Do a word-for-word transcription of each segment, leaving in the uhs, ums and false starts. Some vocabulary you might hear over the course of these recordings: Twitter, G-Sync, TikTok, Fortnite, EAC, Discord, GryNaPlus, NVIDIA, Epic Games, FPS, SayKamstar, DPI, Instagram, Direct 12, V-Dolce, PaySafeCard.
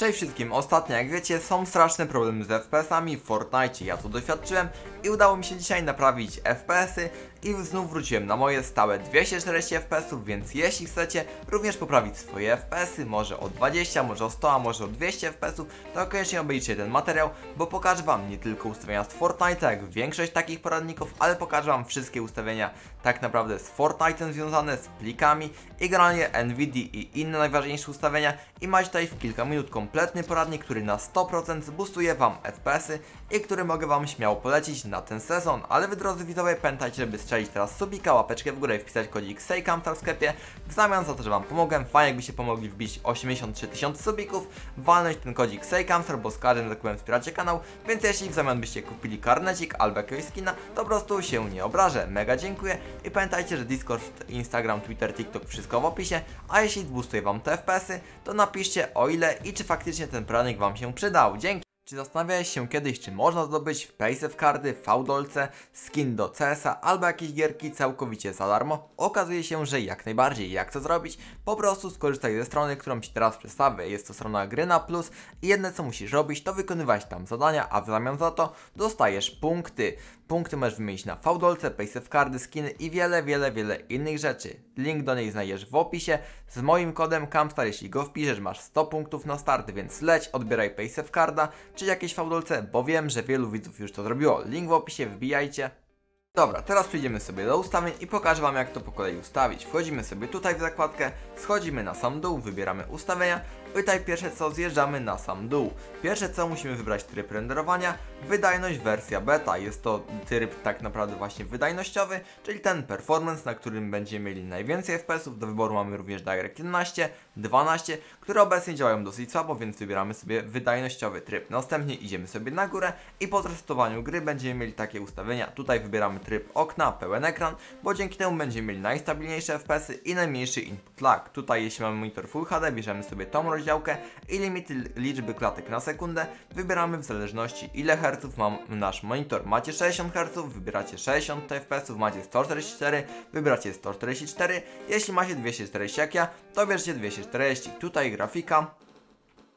Cześć wszystkim, ostatnio jak wiecie są straszne problemy z F P S ami w Fortnite, ja to doświadczyłem i udało mi się dzisiaj naprawić F P S y i znów wróciłem na moje stałe dwieście czterdzieści F P S ów, więc jeśli chcecie również poprawić swoje F P S y, może o dwadzieścia, może o sto, a może o dwieście F P S ów, to koniecznie obejrzyjcie ten materiał, bo pokażę wam nie tylko ustawienia z Fortnite'a, jak większość takich poradników, ale pokażę wam wszystkie ustawienia tak naprawdę z Fortnite'em związane, z plikami i generalnie NVIDIA i inne najważniejsze ustawienia, i macie tutaj w kilka minut kompletny poradnik, który na sto procent zboostuje wam F P S y i który mogę wam śmiało polecić na ten sezon. Ale wy drodzy widzowie, pamiętajcie, żeby strzelić teraz subika, łapeczkę w górę i wpisać kodzik SayKamstar w sklepie. W zamian za to, że wam pomogłem, fajnie jakbyście pomogli wbić osiemdziesiąt trzy tysiące subików, walnąć ten kodzik SayKamstar, bo z każdym zakupem wspieracie kanał, więc jeśli w zamian byście kupili karnecik albo jakiegoś skina, to po prostu się nie obrażę. Mega dziękuję i pamiętajcie, że Discord, Instagram, Twitter, TikTok, wszystko w opisie, a jeśli zboostuje wam te F P S y, to napiszcie o ile i czy faktycznie ten poradnik wam się przydał. Dzięki! Czy zastanawiałeś się kiedyś, czy można zdobyć PaySafeCardy, V-Dolce, skin do C S a albo jakieś gierki całkowicie za darmo? Okazuje się, że jak najbardziej. Jak to zrobić? Po prostu skorzystaj ze strony, którą Ci teraz przedstawię. Jest to strona GryNaPlus i jedne co musisz robić, to wykonywać tam zadania, a w zamian za to dostajesz punkty. Punkty możesz wymienić na V-Dolce, PaySafeCardy, skiny i wiele, wiele, wiele innych rzeczy. Link do niej znajdziesz w opisie. Z moim kodem Kamstar, jeśli go wpiszesz, masz sto punktów na start, więc leć, odbieraj PaySafeCarda czy jakieś V-Dolce, bo wiem, że wielu widzów już to zrobiło. Link w opisie, wbijajcie. Dobra, teraz przejdziemy sobie do ustawień i pokażę wam, jak to po kolei ustawić. Wchodzimy sobie tutaj w zakładkę, schodzimy na sam dół, wybieramy ustawienia. Tutaj pierwsze co, zjeżdżamy na sam dół. Pierwsze co, musimy wybrać tryb renderowania, wydajność wersja beta. Jest to tryb tak naprawdę właśnie wydajnościowy, czyli ten performance, na którym będziemy mieli najwięcej F P S ów. Do wyboru mamy również Direct jedenaście, dwanaście, które obecnie działają dosyć słabo, więc wybieramy sobie wydajnościowy tryb. Następnie idziemy sobie na górę i po testowaniu gry będziemy mieli takie ustawienia. Tutaj wybieramy tryb okna, pełen ekran, bo dzięki temu będziemy mieli najstabilniejsze F P S y i najmniejszy input lag. Tutaj jeśli mamy monitor Full H D, bierzemy sobie tą rozdziałkę i limity liczby klatek na sekundę wybieramy w zależności ile herców ma nasz monitor. Macie sześćdziesiąt herców, wybieracie sześćdziesiąt F P S ów, macie sto czterdzieści cztery, wybieracie sto czterdzieści cztery, jeśli macie dwieście czterdzieści jak ja, to bierzcie dwieście czterdzieści. Tutaj grafika,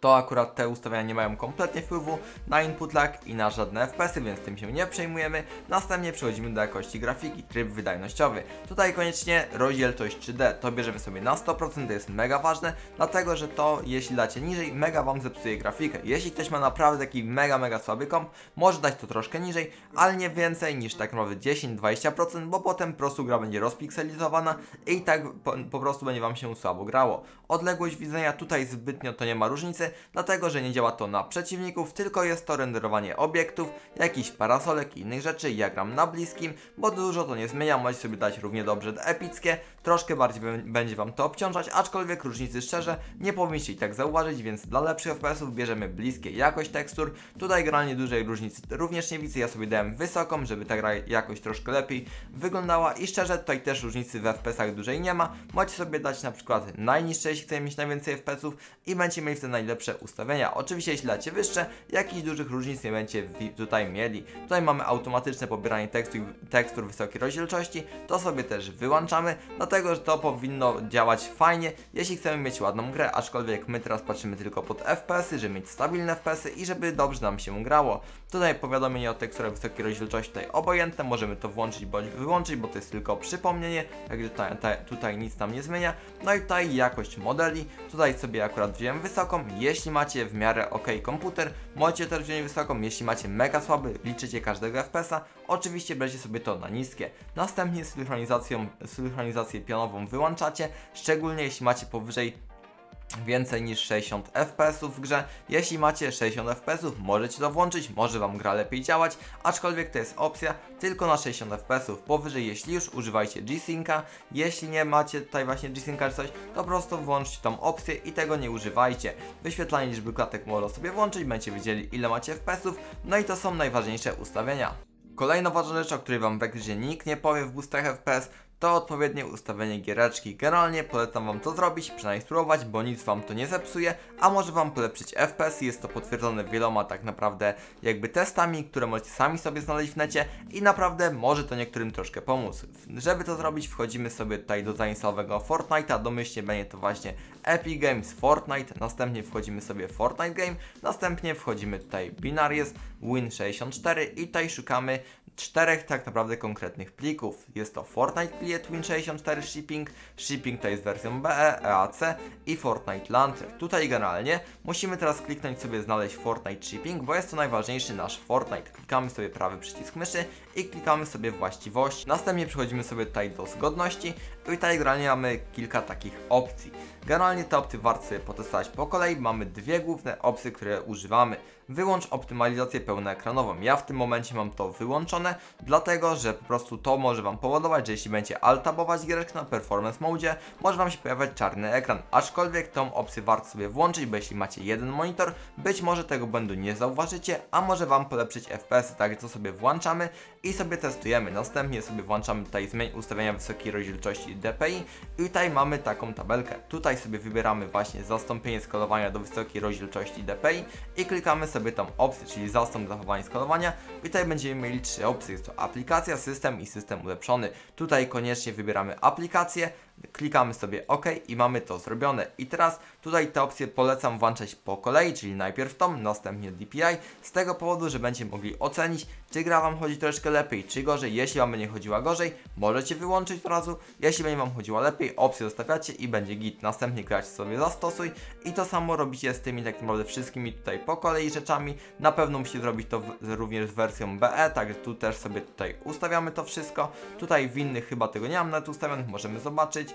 to akurat te ustawienia nie mają kompletnie wpływu na input lag i na żadne F P S y, więc tym się nie przejmujemy. Następnie przechodzimy do jakości grafiki, tryb wydajnościowy. Tutaj koniecznie rozdzielczość trzy D, to bierzemy sobie na sto procent, to jest mega ważne, dlatego że to jeśli dacie niżej, mega wam zepsuje grafikę. Jeśli ktoś ma naprawdę taki mega, mega słaby komp, może dać to troszkę niżej, ale nie więcej niż tak naprawdę dziesięć do dwudziestu procent, bo potem po prostu gra będzie rozpikselizowana i tak po, po prostu będzie wam się słabo grało. Odległość widzenia, tutaj zbytnio to nie ma różnicy, dlatego że nie działa to na przeciwników, tylko jest to renderowanie obiektów, jakichś parasolek i innych rzeczy. Ja gram na bliskim, bo dużo to nie zmienia, możecie sobie dać równie dobrze epickie, troszkę bardziej będzie wam to obciążać, aczkolwiek różnicy szczerze nie powinniście i tak zauważyć, więc dla lepszych F P S ów bierzemy bliskie, jakość tekstur. Tutaj generalnie dużej różnicy również nie widzę, ja sobie dałem wysoką, żeby ta gra jakoś troszkę lepiej wyglądała i szczerze tutaj też różnicy w F P S ach dużej nie ma, możecie sobie dać na przykład najniższe, jeśli chcecie mieć najwięcej F P S ów i będziecie mieli wtedy najlepsze ustawienia. Oczywiście jeśli dacie wyższe, jakichś dużych różnic nie będziecie tutaj mieli. Tutaj mamy automatyczne pobieranie tekstu, tekstur wysokiej rozdzielczości, to sobie też wyłączamy, dlatego że to powinno działać fajnie, jeśli chcemy mieć ładną grę, aczkolwiek my teraz patrzymy tylko pod F P S y, żeby mieć stabilne F P S y i żeby dobrze nam się grało. Tutaj powiadomienie o teksturach wysokiej rozdzielczości tutaj obojętne, możemy to włączyć bądź wyłączyć, bo to jest tylko przypomnienie, także ta, ta, tutaj nic nam nie zmienia. No i tutaj jakość modeli, tutaj sobie akurat wziąłem wysoką. Jeśli macie w miarę ok komputer, możecie też wziąć wysoką, jeśli macie mega słaby, liczycie każdego F P S a, oczywiście bierzecie sobie to na niskie. Następnie synchronizacją, synchronizację pionową wyłączacie, szczególnie jeśli macie powyżej więcej niż sześćdziesiąt F P S ów w grze. Jeśli macie sześćdziesiąt F P S ów, możecie to włączyć, może wam gra lepiej działać, aczkolwiek to jest opcja tylko na sześćdziesiąt F P S ów. Powyżej, jeśli już, używajcie G-Synca. Jeśli nie macie tutaj właśnie G-Synca czy coś, to po prostu włączcie tą opcję i tego nie używajcie. Wyświetlanie liczby klatek można sobie włączyć, będziecie wiedzieli ile macie F P S ów, no i to są najważniejsze ustawienia. Kolejna ważna rzecz, o której wam praktycznie nikt nie powie w boostach F P S, to odpowiednie ustawienie gieraczki. Generalnie polecam wam to zrobić, przynajmniej spróbować, bo nic wam to nie zepsuje, a może wam polepszyć F P S. Jest to potwierdzone wieloma tak naprawdę jakby testami, które możecie sami sobie znaleźć w necie i naprawdę może to niektórym troszkę pomóc. Żeby to zrobić, wchodzimy sobie tutaj do zainstalowego Fortnite'a, domyślnie będzie to właśnie Epic Games Fortnite, następnie wchodzimy sobie w Fortnite Game, następnie wchodzimy tutaj Binaries, Win sześćdziesiąt cztery i tutaj szukamy czterech tak naprawdę konkretnych plików. Jest to Fortnite Client, Win sześćdziesiąt cztery Shipping, Shipping to jest wersją B E, E A C i Fortnite Launcher. Tutaj generalnie musimy teraz kliknąć sobie znaleźć Fortnite Shipping, bo jest to najważniejszy nasz Fortnite. Klikamy sobie prawy przycisk myszy i klikamy sobie właściwości. Następnie przechodzimy sobie tutaj do zgodności i tutaj generalnie mamy kilka takich opcji. Generalnie te opcje warto sobie potestować po kolei. Mamy dwie główne opcje, które używamy. Wyłącz optymalizację pełnoekranową. Ja w tym momencie mam to wyłączone, dlatego że po prostu to może wam powodować, że jeśli będziecie altabować giereczkę na performance mode, może wam się pojawiać czarny ekran. Aczkolwiek tą opcję warto sobie włączyć, bo jeśli macie jeden monitor, być może tego błędu nie zauważycie, a może wam polepszyć F P S. Tak to sobie włączamy i sobie testujemy. Następnie sobie włączamy tutaj zmień ustawienia wysokiej rozdzielczości D P I i tutaj mamy taką tabelkę. Tutaj sobie wybieramy właśnie zastąpienie skalowania do wysokiej rozdzielczości D P I i klikamy sobie tą opcję, czyli zastąp zachowanie skalowania i tutaj będziemy mieli trzy opcje. Jest to aplikacja, system i system ulepszony. Tutaj koniecznie wybieramy aplikację, klikamy sobie OK i mamy to zrobione. I teraz tutaj te opcje polecam włączać po kolei, czyli najpierw tą, następnie D P I, z tego powodu, że będziemy mogli ocenić, czy gra wam chodzi troszkę lepiej, czy gorzej. Jeśli wam będzie chodziła gorzej, możecie wyłączyć od razu, jeśli będzie wam chodziła lepiej, opcję zostawiacie i będzie git. Następnie gracie sobie zastosuj i to samo robicie z tymi tak naprawdę wszystkimi tutaj po kolei rzeczami. Na pewno musicie zrobić to w, również z wersją B E, także tu też sobie tutaj ustawiamy to wszystko. Tutaj w innych chyba tego nie mam nawet ustawionych, możemy zobaczyć.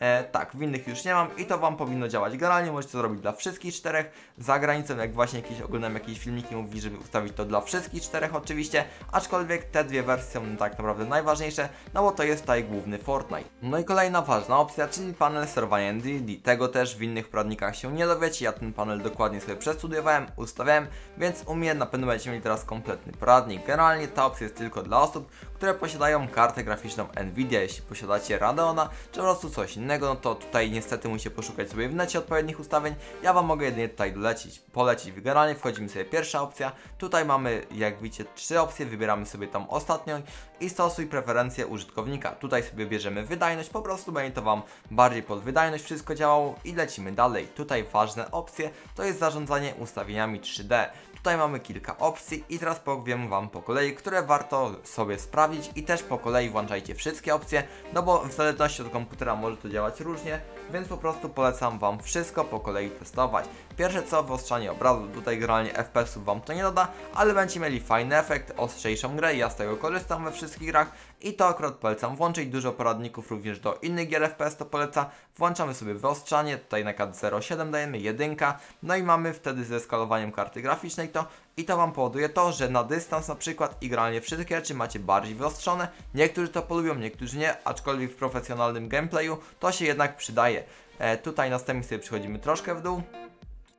E, tak, w innych już nie mam i to wam powinno działać. Generalnie możecie to zrobić dla wszystkich czterech. Za granicą, jak właśnie jakiś, oglądam jakieś filmiki, mówi, żeby ustawić to dla wszystkich czterech oczywiście, aczkolwiek te dwie wersje są tak naprawdę najważniejsze, no bo to jest tutaj główny Fortnite. No i kolejna ważna opcja, czyli panel sterowania N V I D I. Tego też w innych poradnikach się nie dowiecie, ja ten panel dokładnie sobie przestudiowałem, ustawiałem, więc u mnie na pewno będziecie mieli teraz kompletny poradnik. Generalnie ta opcja jest tylko dla osób, które posiadają kartę graficzną NVIDIA. Jeśli posiadacie Radeona, czy po prostu coś innego, no to tutaj niestety musicie poszukać sobie w necie odpowiednich ustawień. Ja wam mogę jedynie tutaj dolecić, polecić. Generalnie wchodzimy sobie pierwsza opcja. Tutaj mamy, jak widzicie, trzy opcje. Wybieramy sobie tą ostatnią i stosuj preferencje użytkownika. Tutaj sobie bierzemy wydajność, po prostu będzie to wam bardziej pod wydajność wszystko działało i lecimy dalej. Tutaj ważne opcje to jest zarządzanie ustawieniami trzy D. Tutaj mamy kilka opcji i teraz powiem wam po kolei, które warto sobie sprawdzić i też po kolei włączajcie wszystkie opcje, no bo w zależności od komputera może to działać różnie, więc po prostu polecam wam wszystko po kolei testować. Pierwsze co, wyostrzanie obrazu. Tutaj generalnie F P S-ów wam to nie doda, ale będziecie mieli fajny efekt, ostrzejszą grę, ja z tego korzystam we wszystkich grach i to akurat polecam włączyć. Dużo poradników również do innych gier F P S to poleca. Włączamy sobie wyostrzanie, tutaj na kat zero przecinek siedem dajemy, jedynka, no i mamy wtedy ze skalowaniem karty graficznej to i to wam powoduje to, że na dystans na przykład i generalnie wszystkie rzeczy macie bardziej wyostrzone. Niektórzy to polubią, niektórzy nie, aczkolwiek w profesjonalnym gameplayu to się jednak przydaje. E, tutaj następnie sobie przechodzimy troszkę w dół.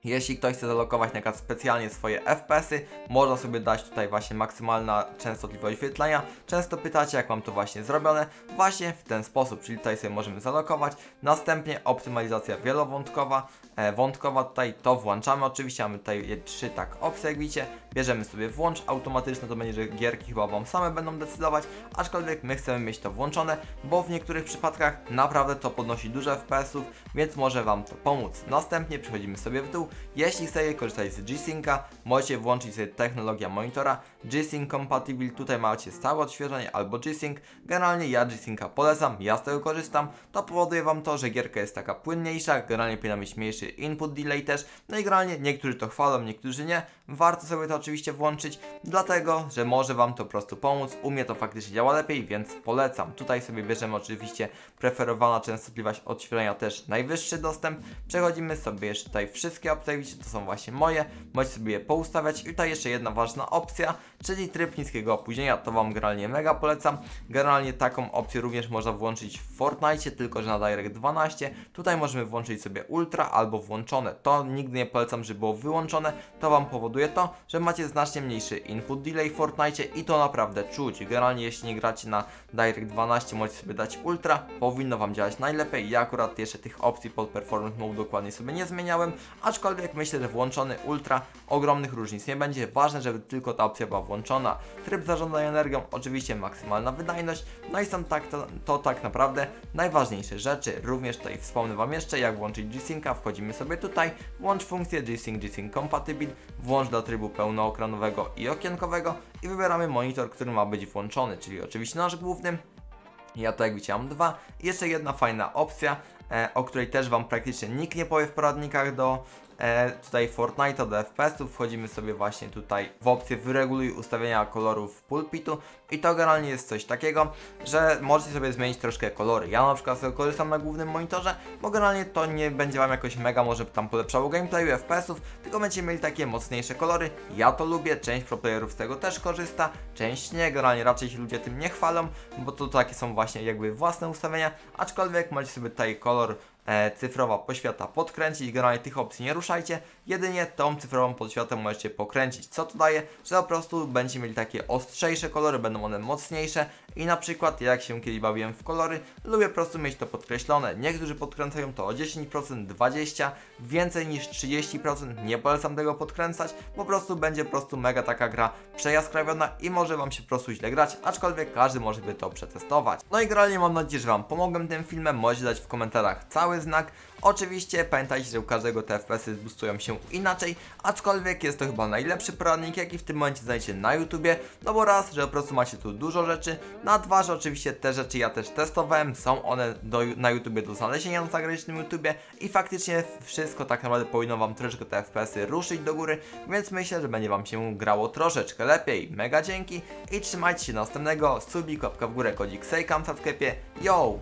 Jeśli ktoś chce zalokować na przykład specjalnie swoje F P S-y, można sobie dać tutaj właśnie maksymalna częstotliwość wyświetlania. Często pytacie, jak mam to właśnie zrobione. Właśnie w ten sposób, czyli tutaj sobie możemy zalokować. Następnie optymalizacja wielowątkowa, e, wątkowa, tutaj to włączamy oczywiście. Mamy tutaj trzy tak opcje, jak widzicie. Bierzemy sobie włącz automatyczny, to będzie, że gierki chyba wam same będą decydować, aczkolwiek my chcemy mieć to włączone, bo w niektórych przypadkach naprawdę to podnosi dużo F P S-ów, więc może wam to pomóc. Następnie przechodzimy sobie w dół. Jeśli chcecie korzystać z G-Synca, możecie włączyć sobie technologia monitora G-Sync Compatible, tutaj macie stałe odświeżanie albo G-Sync. Generalnie ja G-Synca polecam, ja z tego korzystam. To powoduje wam to, że gierka jest taka płynniejsza, generalnie powinna mieć mniejszy input delay też. No i generalnie niektórzy to chwalą, niektórzy nie. Warto sobie to oczywiście włączyć, dlatego że może wam to po prostu pomóc. U mnie to faktycznie działa lepiej, więc polecam. Tutaj sobie bierzemy oczywiście preferowana częstotliwość odświeżania też najwyższy dostęp. Przechodzimy sobie jeszcze tutaj wszystkie opcje. tutaj widzicie, to są właśnie moje, możecie sobie je poustawiać. I tutaj jeszcze jedna ważna opcja, czyli tryb niskiego opóźnienia, to wam generalnie mega polecam. Generalnie taką opcję również można włączyć w Fortnite, tylko że na Direct dwanaście. Tutaj możemy włączyć sobie ultra albo włączone, to nigdy nie polecam, żeby było wyłączone. To wam powoduje to, że macie znacznie mniejszy input delay w Fortnite i to naprawdę czuć. Generalnie jeśli nie gracie na Direct dwanaście, możecie sobie dać ultra, powinno wam działać najlepiej. Ja akurat jeszcze tych opcji pod performance mode dokładnie sobie nie zmieniałem, aczkolwiek myślę, że włączony ultra ogromnych różnic nie będzie, ważne, żeby tylko ta opcja była włączona. Tryb zarządzania energią, oczywiście maksymalna wydajność, no i są tak, to, to tak naprawdę najważniejsze rzeczy. Również tutaj wspomnę wam jeszcze, jak włączyć G-Synca. Wchodzimy sobie tutaj, włącz funkcję G-Sync, G-Sync Compatible, włącz do trybu pełnoekranowego i okienkowego i wybieramy monitor, który ma być włączony, czyli oczywiście nasz główny. Ja to jak widziałem dwa. I jeszcze jedna fajna opcja, e, o której też wam praktycznie nikt nie powie w poradnikach do e, tutaj Fortnite'a, do F P S-ów. Wchodzimy sobie właśnie tutaj w opcję wyreguluj ustawienia kolorów pulpitu i to generalnie jest coś takiego, że możecie sobie zmienić troszkę kolory. Ja na przykład sobie korzystam na głównym monitorze, bo generalnie to nie będzie wam jakoś mega może tam polepszało gameplayu, F P S-ów, tylko będziecie mieli takie mocniejsze kolory. Ja to lubię, część proplayerów z tego też korzysta, część nie, generalnie raczej się ludzie tym nie chwalą, bo to takie są właśnie jakby własne ustawienia, aczkolwiek możecie sobie tutaj kolor E, cyfrowa poświata podkręcić, generalnie tych opcji nie ruszajcie, jedynie tą cyfrową podświatę możecie pokręcić. Co to daje? Że po prostu będziecie mieli takie ostrzejsze kolory, będą one mocniejsze i na przykład jak się kiedyś bawiłem w kolory, lubię po prostu mieć to podkreślone. Niektórzy podkręcają to o dziesięć procent, dwadzieścia procent, więcej niż trzydzieści procent, nie polecam tego podkręcać, po prostu będzie po prostu mega taka gra przejaskrawiona i może wam się po prostu źle grać, aczkolwiek każdy może by to przetestować. No i generalnie mam nadzieję, że wam pomogłem tym filmem, możecie dać w komentarzach cały znak. Oczywiście pamiętajcie, że u każdego te F P S-y zboostują się inaczej, aczkolwiek jest to chyba najlepszy poradnik, jaki w tym momencie znajdziecie na YouTubie, no bo raz, że po prostu macie tu dużo rzeczy, na dwa, że oczywiście te rzeczy ja też testowałem, są one do, na YouTubie do znalezienia na zagranicznym YouTubie i faktycznie wszystko tak naprawdę powinno wam troszeczkę te F P S-y ruszyć do góry, więc myślę, że będzie wam się grało troszeczkę lepiej. Mega dzięki i trzymajcie się następnego, subik, łapka w górę, kodzik SayKamstar w sklepie, yo!